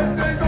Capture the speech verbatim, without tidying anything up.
If they go